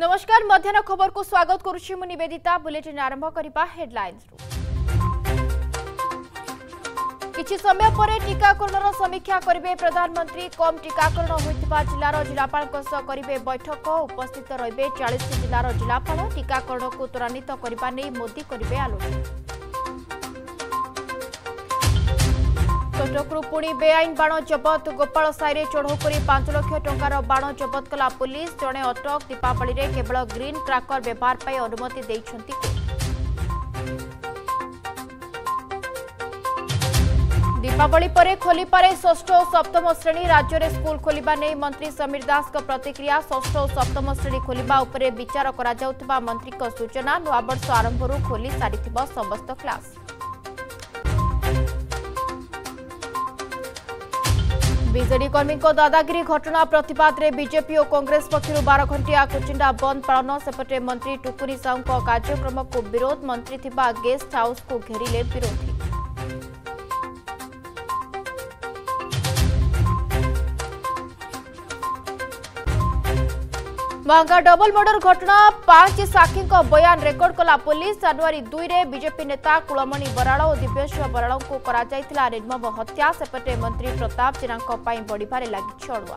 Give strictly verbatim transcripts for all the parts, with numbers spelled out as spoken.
नमस्कार मध्याह्न खबर को स्वागत करुछि मु निवेदिता। बुलेटिन आरंभ करिबा हेडलाइंस रु। किछि समय परे टीकाकरणर समीक्षा करिवे प्रधानमंत्री। कम टीकाकरण होइतिबा जिल्लार जिलापालक सह करिवे बैठक। उपस्थित रहिबे चालीस जिल्लार जिलापाल। टीकाकरण को त्वरान्वित करिबा नै मोदी करिवे आलोचना। कटकरू पुणी बेआईन बाण जबत। गोपाल साईरे चढ़ौ करी पांच लाख टंकार बाण जबत कला पुलिस। जणे अटक। दीपावली रे केवल ग्रीन ट्रैकर व्यवहार पाई अनुमति दैछंती। दीपावली परे खोली पारे षष्ठ और सप्तम श्रेणी। राज्य रे स्कूल खोलिबा नै मंत्री समीर दास का प्रतिक्रिया। षष्ठ और सप्तम श्रेणी खोलिबा उपरे विचार करा जाउतबा मंत्री का सूचना। नवा वर्ष आरंभ रु खोली सारिथिबा समस्त क्लास। बिजेडी कर्मी को दादागिरी घटना प्रतिवाद रे बीजेपी और कांग्रेस पक्षर बारह घंटिया कोचिंडा बंद पालन। सेपटे मंत्री टुकुरी साहू को कार्यक्रम को विरोध। मंत्री थिबा गेस्ट हाउस को घेरिले विरोधी। माहांगा डबल मर्डर घटना पांच साक्षी को बयान रेकर्ड कला पुलिस। जनवरी दुई रे बीजेपी नेता कुलमणि बराल और दिव्येश्वर बराल को करा निर्मम हत्या। सेपटे मंत्री प्रताप जेना बढ़िबार लगी अड़ुआ।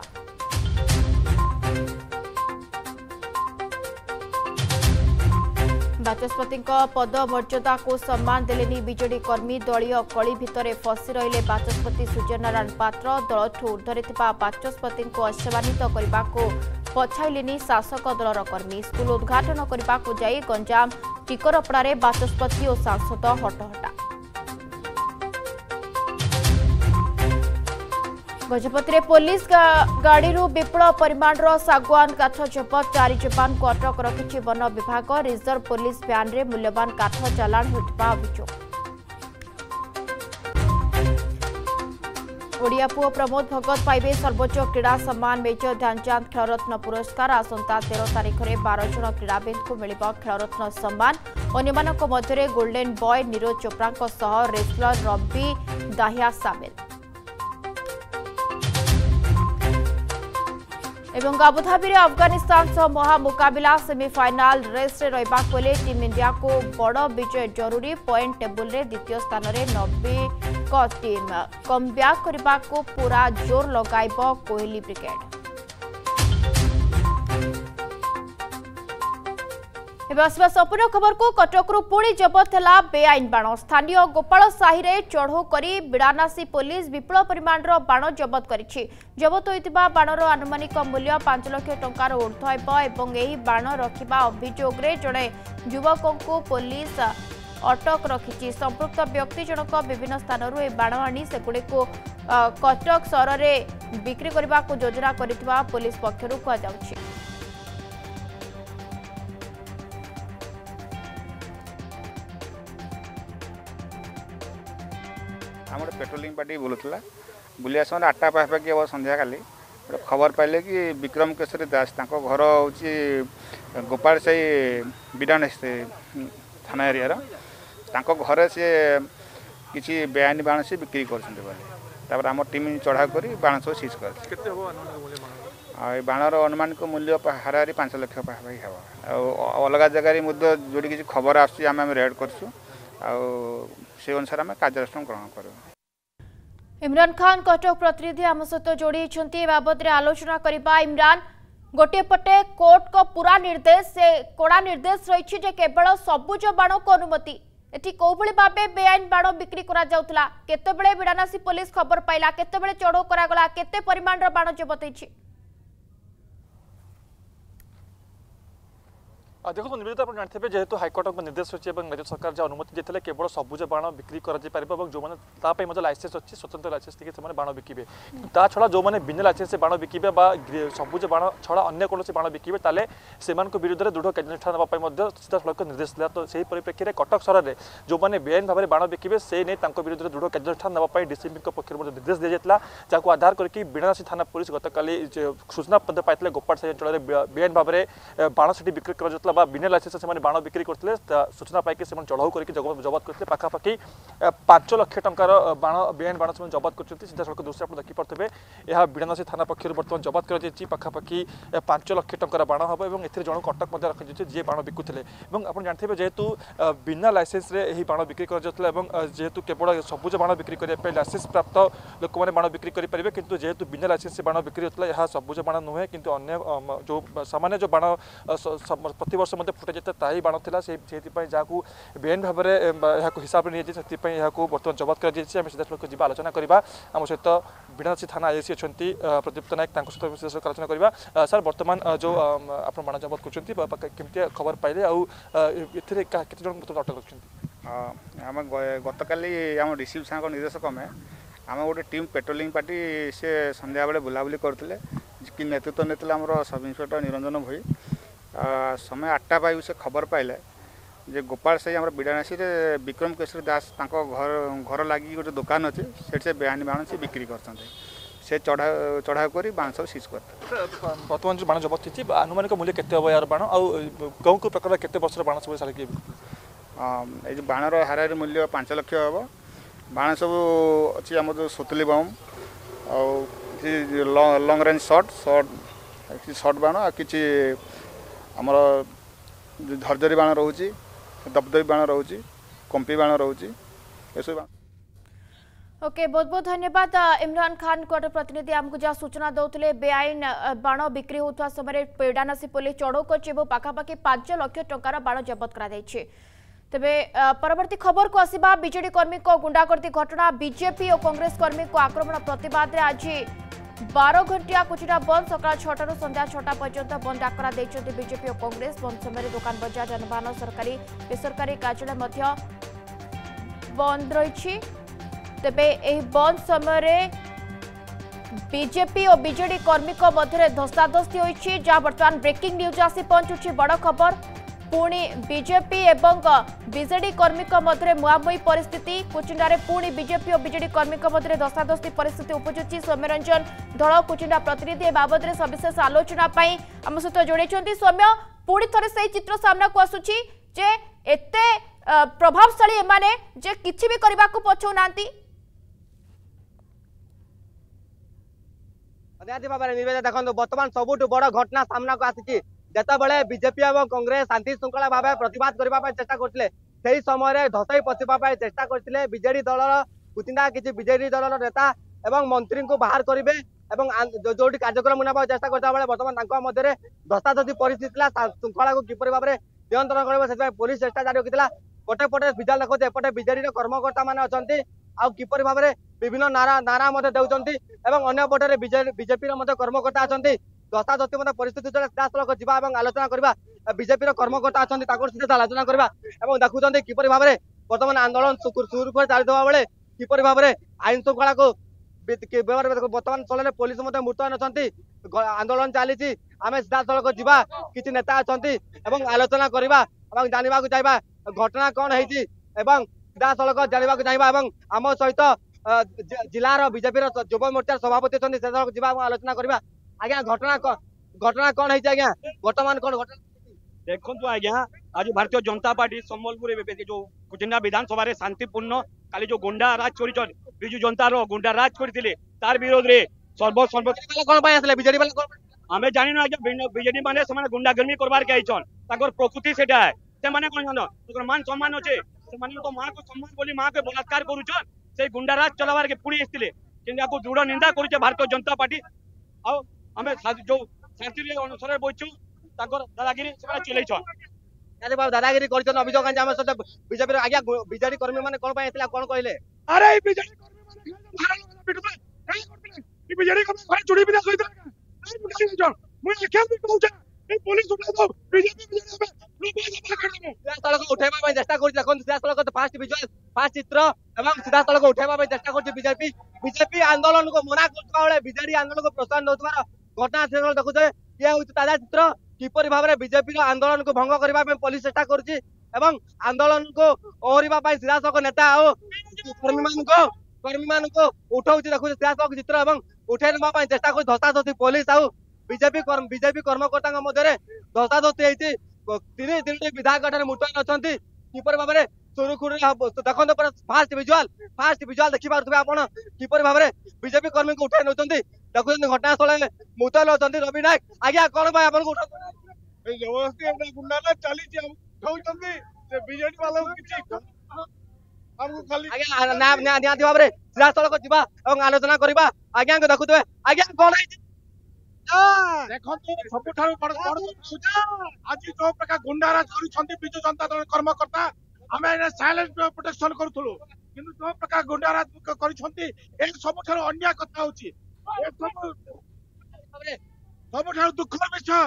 बाचस्पति पद मर्यादा को सम्मान देलेनी बिजेडी कर्मी। दलीय कली भितर फसी रहिले बाचस्पति सूर्य नारायण पात्र। दलठू ऊर्धरे बाचस्पति आश्वानित करने पछाइलेनी शासक दलर कर्मी। स्कूल उद्घाटन करने को जाई गंजाम टिकरपड़े बाचस्पति और सांसद हटहटा। गजपति पुलिस गा, गाड़ी विपुल परिमाण शागुआन काठ जबत। चारि जवान को अटक रखी वन विभाग। रिजर्व पुलिस व्यान रे मूल्यवान काठ चालाण होता अभियोग। ओडिया पुओ प्रमोद भगत पाइबे सर्वोच्च क्रीड़ा सम्मान। मेजर ध्यान चांद खेलरत्न पुरस्कार। आसंता तेरह तारीख में बारह जन क्रीड़ाविद को मिलिबा खेलरत्न सम्मान। अन्यमानक मध्यरे गोल्डन बॉय नीरज चोपड़ा सह रेसलर रब्बी दाहिया सामिल। एवं आबूधाबी रे अफगानिस्तान सह महा मुकाबला सेमीफाइनाल रेस रे रहिबाक होले टीम इंडिया को बड़ विजय जरूरी। पॉइंट टेबुल रे द्वितीय स्थान रे नब्बे को टीम कमब्याक करबा को पूरा जोर लगाइबो कोहली ब्रिगेड। संपूर्ण खबर को कटकरू पुणी जबत है बेआईन बाण। स्थानीय गोपाल साही रे चढ़ौ करी बिड़ानासी पुलिस विपुल परिमाण बाण जबत करी। जबत होता बाणर आनुमानिक मूल्य पांच लाख टंकार ऊर्ध्व। बाण रखा अभियोग जड़े युवक को पुलिस अटक रखी। संपृक्त व्यक्ति जनक विभिन्न स्थान बाण आनी सेगुड़ी को कटक सहर में बिक्री करने को योजना करता पुलिस पक्षर कहुच्छे। आम गोटे पेट्रोलिंग पार्टी बुलूला बुलिया समय आठटा पाखापाखि हम संध्या काली गोटे खबर पाइले कि विक्रम केशरी दास घर हूँ गोपाल साई बिडान थाना एरिया घरे सी किसी बेआईन बाण सी बिक्री करपर आम टीम चढ़ाऊ कर बाण सब सीज कर बाणर अनुमानिक मूल्य हाराहारी पांच लाख पाखापाखि हे। अलग जगार जोटी किसी खबर आम रेड करसु से अनुसार आम कार्यानुष्ठान ग्रहण करूँ। इमरान खान कटक प्रतिनिधि आम सहित जोड़ी बाबद आलोचना करवा। इमरान गोटे पटे कोर्ट को पूरा निर्देश से कड़ा निर्देश रही जे केवल सबुज बाण को अनुमति। एठी कोभली भाबे बेआईन बाण बिक्री करा जाउतला। केतेबेले बिड़ानासी पुलिस खबर पाइला, केतेबेले चढ़ौ करा गला, केते परिमाण रो बाण जबत होईछि। देखो तो निवेदिता आप जानते हैं जेहतु हाईकोर्ट का निर्देश अच्छे और राज्य सरकार जो अनुमति देते केवल सबुज बाण बिक्री कर जो मैंने लाइसेंस अच्छी स्वतंत्र लाइसेंस देखिए बाण बिके छड़ा जो मैंने बिना लाइसेंस बाण बिके सबुज बाण छड़ा अन्य कौन बाण बिके से विरोध में दृढ़ कार्यानुष्ठान नापी सीधा सड़क निर्देश दिया। तो से परिप्रेक्षी में कटक सहर में जो मैंने बेआईन भाव में बाण बिके से नहीं विरोध में दृढ़ कार्यानुष्ठान नापी डीसीपी पक्ष निर्देश दी जाता जहाँ आधार करके बिड़ानासी थाना पुलिस गतकाली सूचना पाई गोपाल साई अंचल में बेआईन भाव में बाण से बिक्री कर बा बिना लाइसेंस से बाण बिक्री करते सूचना पाई से चढ़ाऊ करके जबत करते पाखापाखि पांच लक्ष टंकार बाण बेआईन बाण से जबत करते सीधा सड़क दृश्य आप देखिपे यह बिड़ानसी थाना पक्षर बर्तमान जबत करापाखि पांच लक्ष टंकार बाण हे और ए जन कटक रखी जी बाण बिकुले और जानते हैं जेहेतु बिना लाइसेंस बाण बिक्री करेतु केवल सबुज बाण बिक्री करने लाइसेंस प्राप्त लोक मैंने बाण बिक्री करेंगे कितु जेहेतु बिना लाइसेंस बाण बिक्री होता है यह सबुज बाण नुहे कि जो सामान्य जो बाण प्रत वर्ष फुटा जाता ताही बाण था से जहाँ बेआईन भाव में यह हिसाब से नहीं बर्तमान जबत कर सीधा सड़क जी आलोचना करवा आम सहित बिड़ानसी थाना आईसी अच्छा प्रदीप्त नायक सहित सीधा सड़क आलोचना करवा सर बर्तमान जो आप बाण जबत करमती खबर पाइले आउ ये जन अटक रखिए गत काली आम रिसीव साहब निर्देशक में आम गोटे टीम पेट्रोलिंग पार्टी से संध्या बेले बुलाबुली करते कि नेतृत्व नहीं आम सब इन्स्पेक्टर निरंजन भई समय आठटा पाई से खबर पाइले जे गोपाल साई आम बिड़ानासी विक्रम केशरी दास घर घर लगी गोटे दुकान अच्छे सेठ से बेआईन बाण से बिक्री कर से चढ़ा चढ़ाऊ कर बाण सब सीज करते बर्तमान जो बाण जबत होती आनुमानिक मूल्य के यार बाण आउ कौ कौ प्रकार के बर्ष बाण सब सारे ये बाणर हाराहारी मूल्य पांच लक्ष हे बाण सब अच्छी आम जो सुतली बम आ long range short short short बाण आ कि आमर झरझरी बाण रोचे दबदबी बाण रोचे कंपी बाण रोचे एसब बाण ओके बहुत बहुत धन्यवाद इमरान खान को प्रतिनिधि आमको जहाँ सूचना दौले बेआईन बाण बिक्री होता समय पेड़ानासी पुलिस चढ़ाऊ कर पाखापाखि पांच लक्ष टंकार बाण जबत कर तेबे परवर्ती खबर को आसिबा बिजेडी कर्मी को गुंडागर्दी घटना बीजेपी और कांग्रेस कर्मी को आक्रमण प्रतिवाद आज बारह घंटिया कुचिटा बंद सका छटू संध्या छटा पर्यंत बंद डाकरा देइछथि बीजेपी और कांग्रेस बंद समय दुकान बजार जनवाहन सरकारी बेसरकारी कार्यालय मध्य बंद रही तेबे एही बंद समय बीजेपी और बिजेडी कर्मी को मध्य धस्ताधस्ती होइछि जा वर्तमान ब्रेकिंग न्यूज आसी पहुंचुछि बड़ खबर पुणी बीजेपी एवं बिजेडी कर्मी मध्य मुहांमुही परिस्थिति कुचिंडा पुणी बीजेपी और बिजेडी कर्मी मध्य धस्ताधस्ती परिस्थिति उपजुची सौम्यरंजन धड़ कुचिंडा प्रतिनिधि बाबद में सविशेष आलोचना आम सहित जोड़े सौम्य पुणी थे से चित्र सामना को आसूची जे एते प्रभावशाली एमाने जे किछि भी करबा को पछौ नांती देखो बर्तमान सबुठ बड़ घटना सामना को आसी जितेबाला बीजेपी और कांग्रेस शांति श्रृंखला भाव प्रतिवाद करने चेषा करते समय धसई पशिवाई चेषा करते बीजेडी दल कुचिंडा किसी बीजेडी दल नेता और मंत्री को बाहर करेंगे जो कार्यक्रम नापा चेषा करता बर्तमान मध्य धस्ताधस्ती परिस्थिति श्रृंखला को किपर भाव में नियंत्रण कर पुलिस चेषा जारी रखी गोटे पटे विजल देखते एपटे बीजेडी कर्मकर्ता मैंने अच्छा आपर भाव में विभिन्न नारा नारा देखते अगर पटे बीजेपी कर्मकर्ता अच्छा धस्ताधस्ती मतलब परिस्थिति सीधासल जी आलोचना करवा बीजेपी कर्मकर्ता अच्छा सीधा आलोचना करवा देखुं किपर भाव में बर्तमान आंदोलन सुरखुरी चलता बेले किपर भाव में आईन श्रृंखला को बर्तमान स्थल में पुलिस मुतयन अच्छा आंदोलन चली आम सीधासल जी किसी नेता अच्छा आलोचना करवा जानवा चाहिए घटना कौन होती सीधासल जानवा चाहिए आम सहित जिलार बीजेपी युव मोर्चार सभापति अच्छा सीधासल जी आलोचना करवा आज्ञा घटना घटना कौन है आज्ञा बर्तमान कौन घटना देखो आज्ञा आज भारतीय जनता पार्टी संबलपुर जो कुचिंडा विधानसभा रे शांतिपूर्ण काली जो गुंडा राज चोरी विजु जनता रो गुंडा राज चोरी तार विरोध रे सर्व सर्व कौन पाई आसले बीजेडी वाला कौन हमें जानिनो आज्ञा बीजेडी माने समान गुंडागर्मी करबार के आइछन ताकर प्रकृति सेटा है से माने कोन जानो तकर मान सम्मान होचे से माने तो मां को सम्मान बोली मां के बलात्कार करूछन से गुंडा राज चलाबार के पुणी आसले किंदा को दृढ़ निंदा करूछे भारतीय जनता पार्टी आ हमें जो शांति अनुसार बोचु दादागिरी चल बाबू दादागिरी कर आज्ञा बीजेडी कर्मी मैंने कौन कौन कहले अरे उठाई चेषा कर फास्ट विजुअल फास्ट चित्र सीधा स्थल को उठाई चेषा करजेपी आंदोलन को मना कर बीजेडी आंदोलन को प्रोत्साहन दौर घटना स्थल देखुए ये हूँ ताजा चित्र किपर भाव में बीजेपी आंदोलन को भंग करने पुलिस चेषा कर आंदोलन को ओहरवाई सीधासख नेता और कर्मी मान कर्मी मान को उठाऊ देखुचे सीधासख चित्र उठाई नापी चेषा कर धस्ताधस्ती पुलिस आउ बीजेपी बीजेपी कर्मकर्ता मध्य धस्ताधस्ती होती तीन तीन विधायक मुतयन अच्छा किपर भाव में सुरुखुरु देखो पर फास्ट विजुआल फास्ट विजुआल देखी पारे आपड़ किपर भाव में बीजेपी कर्मी को उठाई नौकरी देखुं घटनास्थल मुतयन अच्छा रवि नायक आज्ञा कौन भाई जबरदस्ती निहती भाव में सीधास्थल को जीवा आलोचना करवा आज्ञा को देखुए आज्ञा कौन देखते सब आज जो प्रकार गुंडाराज करजु जनता दल कर्मकर्ता आम साइलेंट प्रोटेक्शन करूँ कि जो प्रकार गुंडाराज कर सब अन्याय कथा सब दुखर विषय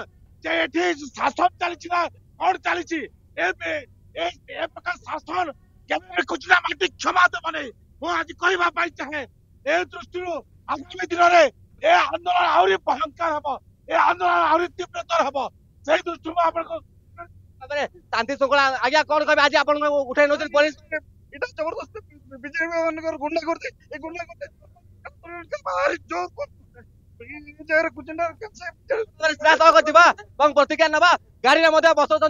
शासन चली कौन चली प्रकार शासन खुचरा माटी क्षमा दब नहीं आज कहवाई चाहे ए दृष्टि आगामी दिन में ए आंदोलन आहरी भयंकर हम ए आंदोलन आहरी तीव्रतर हम से दृष्टि शांति श्रृंखला आज्ञा कौन कह आज आप उठाई ना जबरदस्त बीजेपी मान गुंडा करते गुंडा करते प्रतिक्रिया ना गाड़ी में बसौंस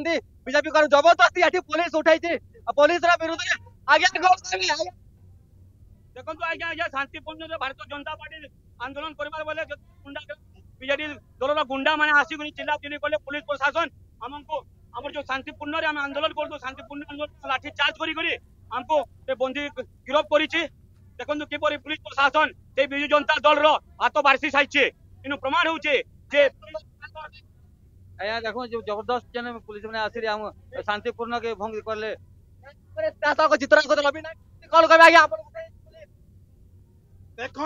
बीजेपी कर जबरदस्ती पुलिस उठाई पुलिस देखो आज्ञा आज शांतिपूर्ण भारतीय जनता पार्टी आंदोलन कर गुंडा मैंने आसिक चिल्ला चिल्ली कले पुलिस प्रशासन आमको आम जो शांतिपूर्ण आंदोलन कर शांतिपूर्ण आंदोलन लाठी चार्ज करमको बंदी गिरफ्त कर देखो किपर पुलिस प्रशासन से विजु जनता दल रत बारिश साइचे कि प्रमाण होचे देखो जबरदस्त पुलिस मैंने आसिरी आम शांतिपूर्ण के भंग करले चित्र रवि नायक कौन कह देखु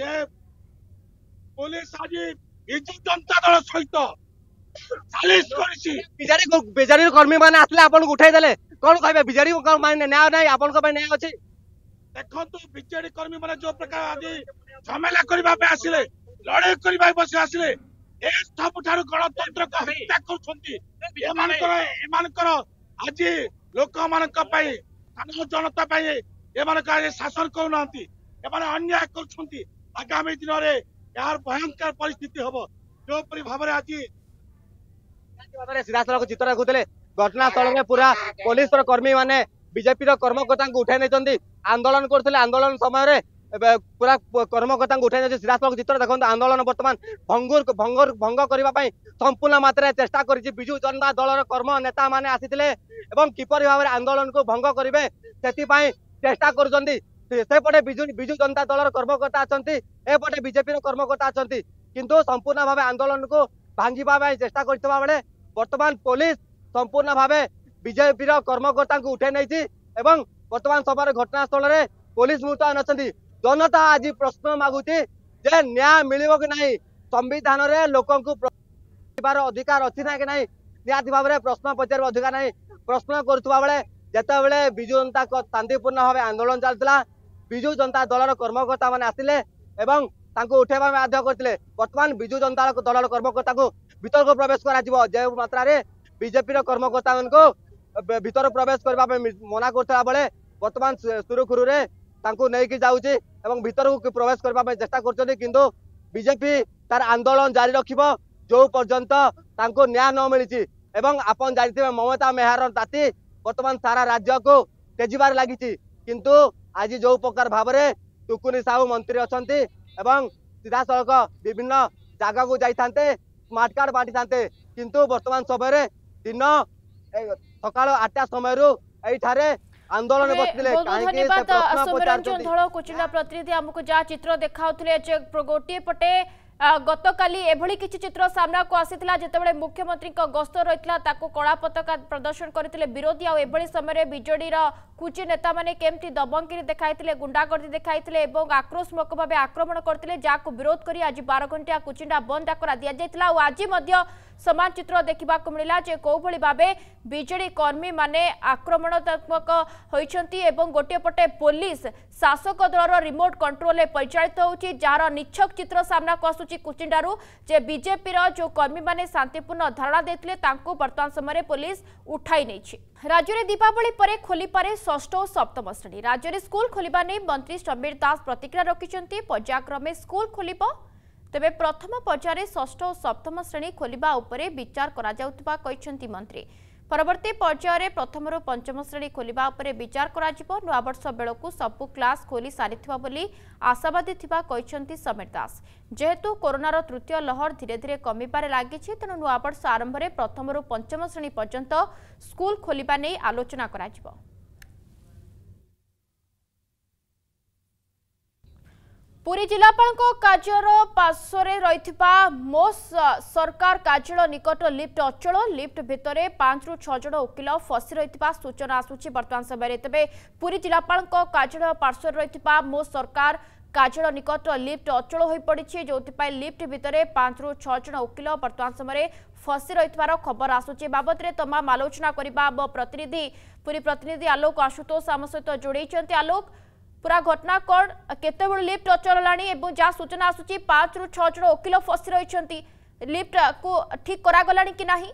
से पुलिस आज विजु जनता दल सहित बेजारी कर्मी मैंने आसले आपको उठाईदे कौन कह बिजेडी न्याय ना आप न्याय अच्छे देखो बीजेडी कर्मी मैंने जो प्रकार आज झमेला करने आसिले लड़े करने बस आसिले सब गणतंत्र को हत्या कर आज लोक मान जनता आज शासन करना अन्याय कर आगामी दिन में यार भयंकर परिस्थिति हम जो भाव आज सीधास्थल को चित्र रखुले घटनास्थल में पूरा पुलिस कर्मी मैंने बीजेपी कर्मकर्ता उठाई नहीं आंदोलन करते आंदोलन समय पूरा कर्मकर्ता उठाई नहीं सीधास्थल को चित्र देखते आंदोलन बर्तमान भंगुर भंग भंग करने संपूर्ण मात्रा चेष्टा करजु जनता दल कर्म नेता मैंने आसी किपर भाव में आंदोलन को भंग करेंगे से चेष्टा करपटे बिजु जनता दल कर्मकर्ता अच्छा एपटे बीजेपी कर्मकर्ता अच्छा किंतु संपूर्ण भाव आंदोलन को भांगे चेष्टा कर बर्तमान पुलिस संपूर्ण भाव बीजेपी कर्मकर्ता उठाई नहीं बर्तमान समय घटनास्थल में पुलिस मुतयन अच्छा जनता आज प्रश्न मागुची जे न्याय मिल कि ना संविधान में लोक अधिकार अच्छी ना कि ना निहती भाव में प्रश्न पचार अधिकार ना प्रश्न करुवा बेले जितेबले बिजु जनता शांतिपूर्ण भाव आंदोलन चलता बिजु जनता दल कर्मकर्ता मैंने आसिले उठाइबा बाध्य करते बर्तमान बिजु जनता दल कर्मकर्ता को भीतर को प्रवेश कर मात्रा बीजेपी कर्मकर्ता मान को भीतर प्रवेश करने मना करता बेले बर्तमान सुरुखुरु नहीं जाऊँगी भीतर को प्रवेश करने चेष्टा कर बीजेपी तार आंदोलन जारी रखिब जो पर्यंत न्याय न मिली एवं आपन जानते ममता मेहर ताती बर्तमान सारा राज्य को तेजिबार लगी किंतु आज जो प्रकार भाव में टुकुनी साहू मंत्री अच्छा एवं सीधासख विभिन्न जगह को जाते स्मार्ट कार्ड बांटी था किंतु बर्तमान समय दिन सका आठटा समय ये आंदोलन धन्यवाद कोचिला प्रतिनिधि आमको जहाँ चित्र देखा गोटे पटे गतकाली एभली किछि चित्र सामना को आसीतिला जेतेबेले मुख्यमंत्री का गस्त रहितला ताको कड़ा पताका प्रदर्शन करथिले विरोधी आ एभली समय बीजेडी रा कुछ नेता माने केमती दबंगिरी देखाइतिले गुंडागर्दी देखाइतिले एवं आक्रोशमक भाबे आक्रमण करथिले जाको विरोध करी आज बारह घंटा कुचिंडा बंद डाकरा दिया जाइतिला आ आज मध्य समान चित्र देखा मिला जे कोभली भाबे बीजेडी कर्मी माने आक्रमणात्मक होइछंती एवं गोटे पटे पुलिस शासक दलर रिमोट कंट्रोल परिचालित होउची जार निच्छक चित्र सामना को आसुची कुचिंडारू जे बीजेपी रो जो कर्मी माने शांतिपूर्ण धारणा देथिले तांको वर्तमान समय पुलिस उठाई नैछि। राज्य रे दीपावली परे खोली पारे षष्ठ और सप्तम श्रेणी राज्य रे स्कूल खोलिबा नै मंत्री समीर दास प्रतिक्रिया रखिसेंती पर्यायक्रमे स्कूल खोलिबो तेबे प्रथम पर्यायर षष्ठ और सप्तम श्रेणी खोलिबा उपरे विचार करा जाउतबा कहिसेंती मंत्री। परवर्ती पर्यायर प्रथम रो पंचम श्रेणी खोलिबा उपरे विचार करा जिवो। नवा वर्ष बेलकु सबु क्लास खोली सारिथिबा बोली आशावादी थिबा कहिसेंती समीर दास। जेहेतु कोरोनार तृतीय लहर धीरे धीरे कमिबारे लागिछि तेणु नवा वर्ष आरंभ रे प्रथम रो पंचम श्रेणी पर्यंत स्कूल खोलिबा नै आलोचना करा जिवो। पुरी जिलापाल कार्यर पार्श्वे रही मो सरकार कार्यालय निकट लिफ्ट अचल। लिफ्ट भितर पांच रु छह जन वकिल फसी रही सूचना आसूची वर्तमान समय। तेबे पुरी जिलापाल कार्यालय पार्श्वे रही मो सरकार कार्यालय निकट लिफ्ट अचल हो पड़ी जो लिफ्ट भितर पांच रु छह जन वकिल वर्तमान समय फसी रही खबर आसूची। बाबत में तमाम आलोचना करवा मो प्रतिनिधि पुरी प्रतिनिधि आलोक आशुतोष आम सहित जोड़। आलोक पूरा घटना कौन केते बड़ लिफ्ट अचल लानी एवं जा सूचना आसुची पांच रु छह जन वकिल फसी रही लिफ्ट को ठीक करा गलानी कि नाही?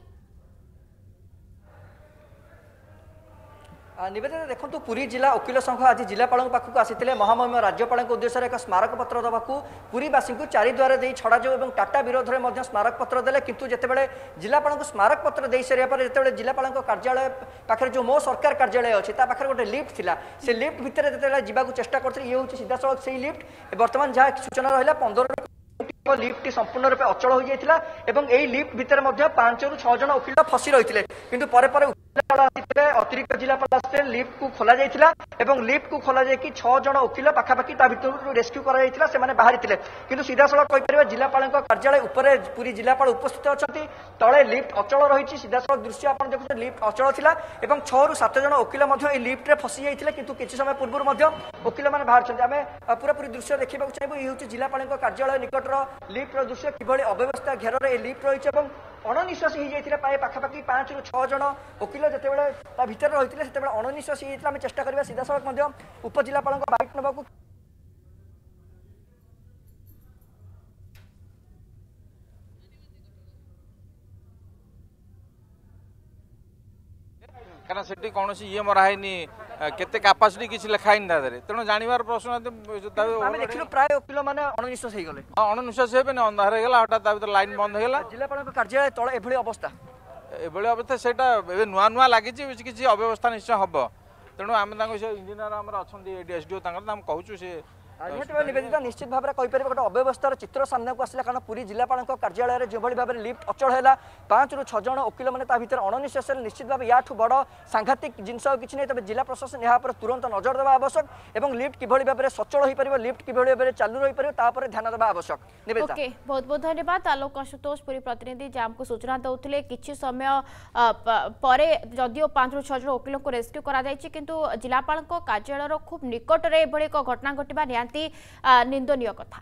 निवेदन देखो पुरी जिला वकिल संघ आज जिलापाल पाखक आसी महामहिम राज्यपाल उद्देश्य एक स्मारक पत्र देवाकू पुरीवासी चारिद्वार दे छड़ा और टाटा विरोध में स्मारक पत्र देले किंतु जितेबाला जिलापाल स्मारक पत्र दे सारे पर जितेबाला जिलापाल कार्यालय पाखे जो मो सरकार कार्यालय अच्छी पाखे गोटे लिफ्ट थिला से लिफ्ट भितर जितेबाला जावाकू चेष्टा करथि ये होची सीधा सड़क से लिफ्ट वर्तमान जहाँ सूचना रहा पंद्रह लिफ्ट संपूर्ण रूप अचल हो जाता है। लिफ्ट भितर पांच रु छह जन वकिल फसी रही किंतु परे परे अतिरिक्त जिलापाल आते लिफ्ट को खोल जाता लिफ्ट को खोल जा छह जन वकिल पाखापाखि रेस्क्यू कर बाहरी थे कि सीधा सड़क कहीपर जिलापाल कार्यालय उपरे पूरी जिलापाल उपस्थित अच्छा तले लिफ्ट अचल रही सीधा सड़क दृश्य आप देखते लिफ्ट अचल था छह रु सात जन वकिल लिफ्ट में फसी जाते कि किसी समय पूर्व वकिल मैंने बाहर आम पूरा पूरी दृश्य देखा चाहिए। ये हूँ जिलापाल कार्यालय निकटर लिफ्ट दृश्य किभली अव्यवस्था घेर में लिफ्ट रही अणनिश्वासी हो जाता प्राय पाखापाखि पांच रु छह जन वकिल जितेबाला ता भितर रही से अणनिश्वासी होता आम चेष्टा करवा सीधा सड़क उपजिलापाल बाइक नवा कहीं से कौन ये मराहनी केते कैपेसिटी किसी लिखाई ना तेणु जानवर प्रश्न देखिलु प्राय वकिल मैंने अणनिश्वास हो गले अणनिश्वास होबे ना अंधार हो गला हटात ता भीतर लाइन बंद हो गला जिलापाल कार्यालय तले एभली अवस्था एभली अवस्था सेटा ए नुआ नुआ लागी छि किछि अव्यवस्था निश्चय हबो तेणु आम तांको से इंजीनियर हमर अछंती एडीएसडीओ तांकर हम कहउछु से निवेदिता निवेदिता निश्चित भाव में कहीपर गोटे अव्यवस्थार चित्र सामना को आसला कारण पूरी जिलापाल कार्यालय में जो भाव में लिफ्ट अचल है पांच रु छह जन वकिल मैंने भितर अणनिश्वास निश्चित भाव या बड़ सांघातिक जिनस किसी नहीं। तबे जिला प्रशासन यहाँ पर तुरंत नजर देवा आवश्यक और लिफ्ट किभली भाव में सचल हो पार लिफ्ट किभली भाव में चालू रही पार ध्यान देवा आवश्यक। निवेदिता बहुत बहुत धन्यवाद आलोक आशुतोष पूरी प्रतिनिधि जहाँ सूचना दौले कि समय पर जदिव पांच रु छह जन वकिल को रेस्क्यू कर जिलापाल कार्यालय खूब निकट में एक घटना घटना निंदनीय कथा।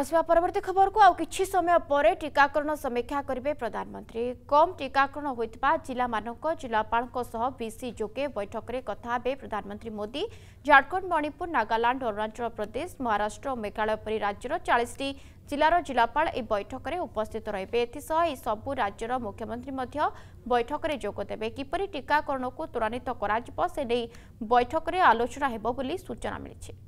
आसवा परवर्ती खबर को आउ किछि समय पर टीकाकरण समीक्षा करेंगे प्रधानमंत्री। कम टीकाकरण होता जिला मानक जिलापालों सह बीसी जोगे बैठक में कथा हे प्रधानमंत्री मोदी। झारखंड मणिपुर नागालैंड अरुणाचल प्रदेश महाराष्ट्र और मेघालय परि राज्यर चालीस टी जिलार जिलापाल ए बैठक में उपस्थित रहिबे। एथिसह सबु राज्यर मुख्यमंत्री मध्य बैठक में जोगदेवे। किपरि टीकाकरण को त्वरान्वित करा जिवो से नेई बैठक में आलोचना हेबो बोली सूचना मिलिछि।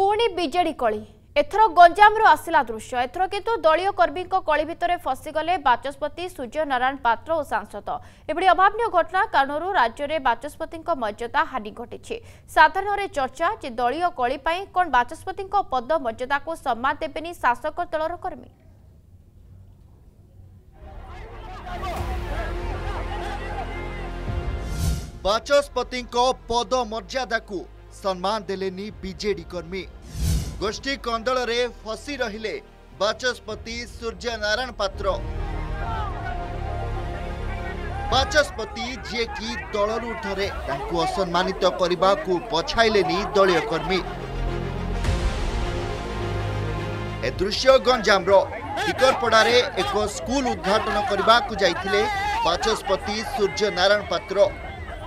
पुणी बिजेडी कली एथर गंजामर आसला दृश्य। एथर किंतु दलीय कर्मी कली भितर फसीगले बाचस्पति सूर्य नारायण पात्र और सांसद। एभली अभावन घटना कारण राज्य में बाचस्पति मर्यादा हानि घटी। साधारण चर्चा जे दलीय कली कौन बाचस्पति पद मर्यादा को सम्मान देबेनी शासक दलर कर्मी। बाचस्पति पद मर्यादा को सम्मान देलेनी बीजेडी कर्मी। गोष्ठी कंदल रे फसी रहिले बाचस्पति सूर्य नारायण पात्र। बाचस्पति जे की दलर ऊर्धे तांकु असम्मानित करने को पछाइलेनी दलीय कर्मी। ए दृश्य गंजाम टिकरपड़ारे एक स्कूल उद्घाटन करने को जाते बाचस्पति सूर्य नारायण पात्र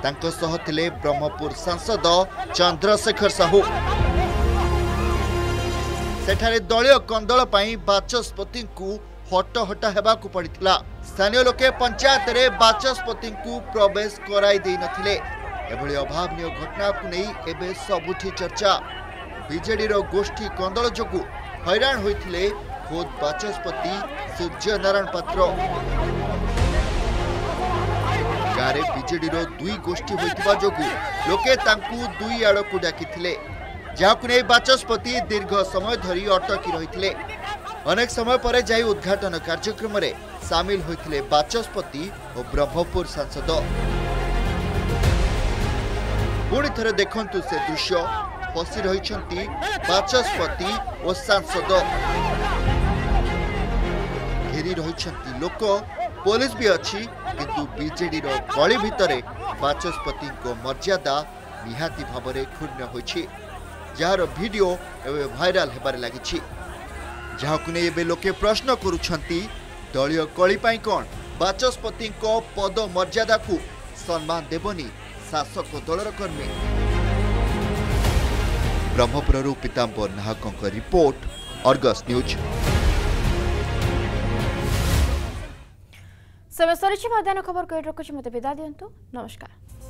तांको सह थिले ब्रह्मपुर सांसद चंद्रशेखर साहू। सेठारे दलीय कंदल पाई बाचस्पति हटहटा होगाकू पड़ा। स्थानीय लोके पंचायत रे बाचस्पति प्रवेश कराई दे नथिले। एभली अभावनीय घटना को नहीं एबे सबुठी चर्चा। बिजेडी रो गोष्ठी कंदल जोगु हैरान होइथिले खुद बाचस्पति सूर्य नारायण पात्र। गाँव में बिजेडी दुई गोष्ठी होता जो लोके दुई आड़ को डाकिथिले जहां बाचस्पति दीर्घ समय धरी अटकी रही। अनेक समय पर जाई उद्घाटन कार्यक्रम में सामिल होते बाचस्पति और ब्रह्मपुर सांसद। पुणी थरे देखंतु से दृश्य फसी रही बाचस्पति और सांसद। घेरी रही लोक पुलिस भी अच्छी किंतु बीजेडी रो गली भितरे बाचस्पति को मर्यादा निहाती भावरे क्षुण्ण होइछि। जार वीडियो एवे भाइराल हेबार लागिछि। जाहाकु ने एबे लोके प्रश्न करुछंती दलिय कली पाई कोन बाचस्पति को पद मर्यादा को सम्मान देबनी शासक दलर कर्मी। ब्रह्मपुरु पीताम्बर नाहकଙ୍କ रिपोर्ट, अर्गस न्यूज। समय सर मध्याह्न खबर कही रखुच्छे। मत विदा दिंतु। नमस्कार।